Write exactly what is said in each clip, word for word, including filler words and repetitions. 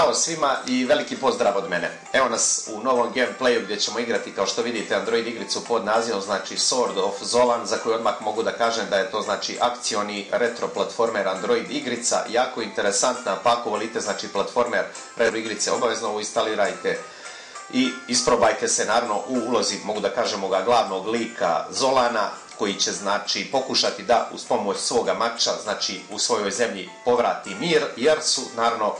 Ćao svima i veliki pozdrav od mene. Evo nas u novom gameplayu gdje ćemo igrati, kao što vidite, Android igricu pod nazivom znači Sword of Xolan, za koju odmah mogu da kažem da je to znači akcioni retro platformer Android igrica, jako interesantna, pa ako volite znači platformer retro igrice, obavezno ovo instalirajte i isprobajte se naravno u ulozi, mogu da kažemo ga, glavnog lika Xolana, koji će znači pokušati da uz pomoć svoga mača znači u svojoj zemlji povrati mir, jer su naravno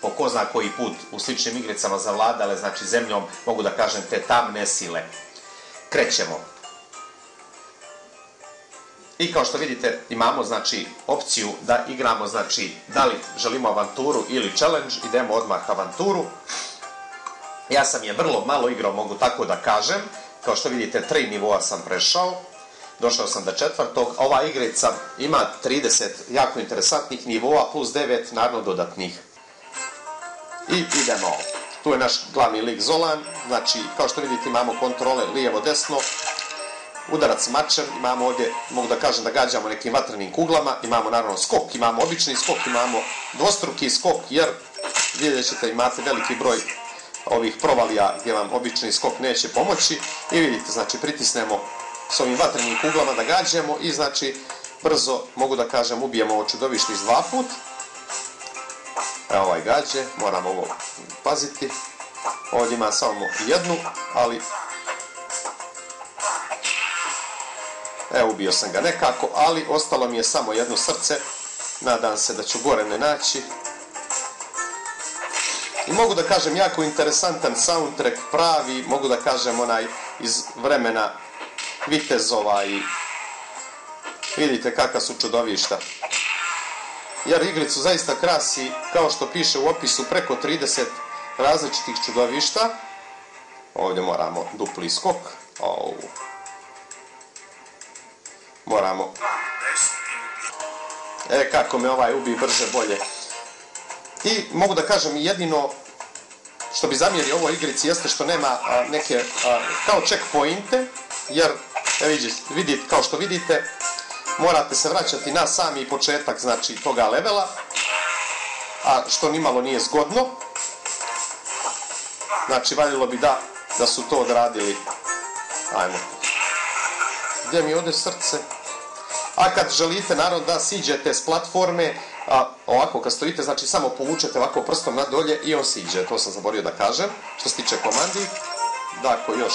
po ko zna koji put u sličnim igricama zavladale znači zemljom, mogu da kažem, te tamne sile. Krećemo. I kao što vidite imamo znači opciju da igramo, znači da li želimo avanturu ili challenge. Idemo odmah avanturu. Ja sam je vrlo malo igrao, mogu tako da kažem. Kao što vidite, tri nivoa sam prešao. Došao sam do četvrtog. Ova igrica ima trideset jako interesantnih nivoa plus devet naravno dodatnih. I idemo. Tu je naš glavni lik Xolan. Znači, kao što vidite imamo kontrole lijevo, desno. Udarac mačem. Imamo ovdje, mogu da kažem da gađamo nekim vatrenim kuglama. Imamo naravno skok. Imamo obični skok. Imamo dvostruki skok, jer vidjet ćete imate veliki broj ovih provalija gdje vam obični skok neće pomoći. I vidite, znači pritisnemo s ovim vatrenim kuglama da gađamo i znači brzo, mogu da kažem, ubijemo ovo čudovišnih dva put. Evo ovaj gađe, moram ovo paziti. Ovdje ima samo jednu, ali... Evo, ubio sam ga nekako, ali ostalo mi je samo jedno srce. Nadam se da ću gore ne naći. I mogu da kažem, jako interesantan soundtrack, pravi, mogu da kažem, onaj iz vremena vitezova i... Vidite kakva su čudovišta. Jer igricu zaista krasi, kao što piše u opisu, preko trideset različitih čudovišta. Ovdje moramo dupli skok. Au. Moramo. E, kako me ovaj ubi brže bolje. I mogu da kažem, jedino što bi zamjerio ovoj igrici jeste što nema a, neke a, kao checkpointe, jer e, vidjet, vidjet, kao što vidite, morate se vraćati na sami početak, znači, toga levela, a što nimalo nije zgodno. Znači, valjalo bi da, da su to odradili. Ajmo. Gdje mi ode srce? A kad želite, naravno, da siđete s platforme, a, ovako, kad stojite, znači, samo povučete ovako prstom na dolje i on siđe. To sam zaborio da kažem. Što se tiče komandi, dakle, još.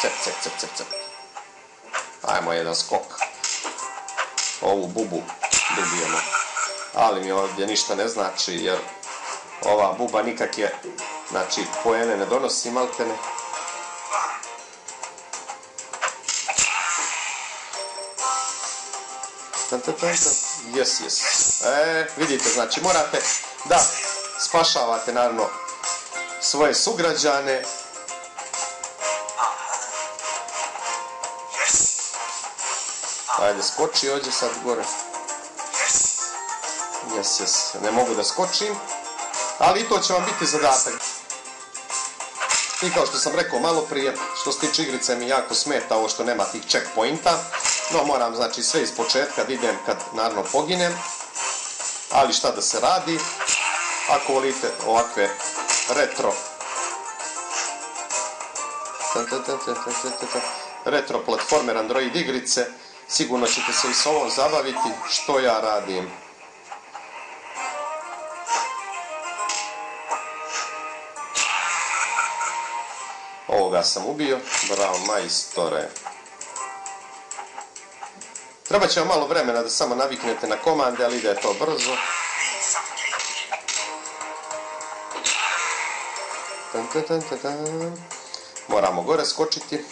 Cep, cep, cep, cep, cep. Ajmo jedan skok. Ovu bubu dobijemo. Ali mi ovdje ništa ne znači, jer ova buba nikak je, znači, poene ne donosi, maltene. Jes, jes. E, vidite, znači, morate da spašavate, naravno, svoje sugrađane. Ajde, skoči, ođe sad gore. Jes, jes, ne mogu da skočim. Ali i to će vam biti zadatak. I kao što sam rekao malo prije, što se tiče igrice mi jako smeta ovo što nema tih checkpointa. No, moram, znači, sve iz početka da idem kad, naravno, poginem. Ali šta da se radi. Ako volite ovakve retro... retro platformer Android igrice, sigurno ćete se i s ovom zabaviti. Što ja radim? Ovoga sam ubio. Bravo, majstore. Treba će vam malo vremena da samo naviknete na komande, ali ide to brzo. Moramo gore skočiti.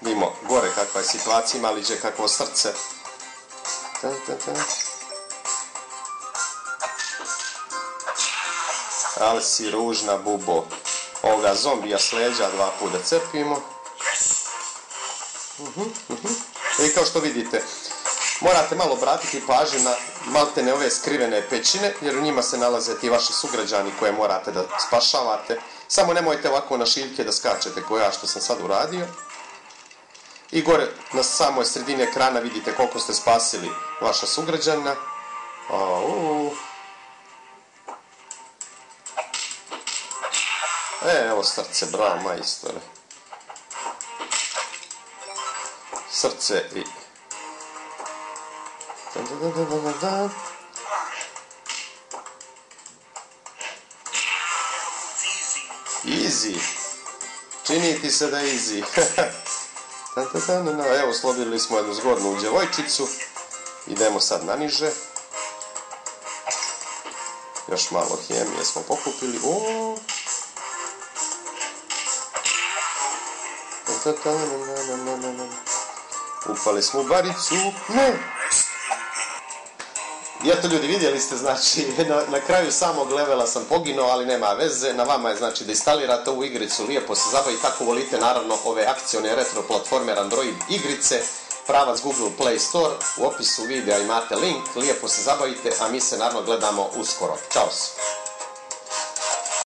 Vidimo gore kakva je situacija, ima liđe kakvo srce. Ta, ta, ta. Ali si ružna, bubo. Ovoga zombija s leđa dva puta crpimo. Uh -huh, uh -huh. I kao što vidite, morate malo obratiti pažnju na maltene ove skrivene pećine, jer u njima se nalaze ti vaši sugrađani koje morate da spašavate. Samo nemojte ovako na šiljke da skačete, koja što sam sad uradio. I gore na samoj sredini ekrana vidite koliko ste spasili vaša sugrađana. E, evo srce, bravo majstore. Srce i... Da, da, da, da, da, da. Easy. Čini ti se da je easy. Da, da, da, da, da. Evo, slobili smo jednu zgodnu djevojčicu. Idemo sad na niže. Još malo hemije smo pokupili. O. Upali smo u baricu. Ne! I eto ljudi, vidjeli ste, znači, na, na kraju samog levela sam poginuo, ali nema veze, na vama je znači da instalirate ovu igricu, lijepo se zabavite, ako volite naravno ove akcione retro platformer Android igrice, pravac Google Play Store, u opisu videa imate link, lijepo se zabavite, a mi se naravno gledamo uskoro. Ćao!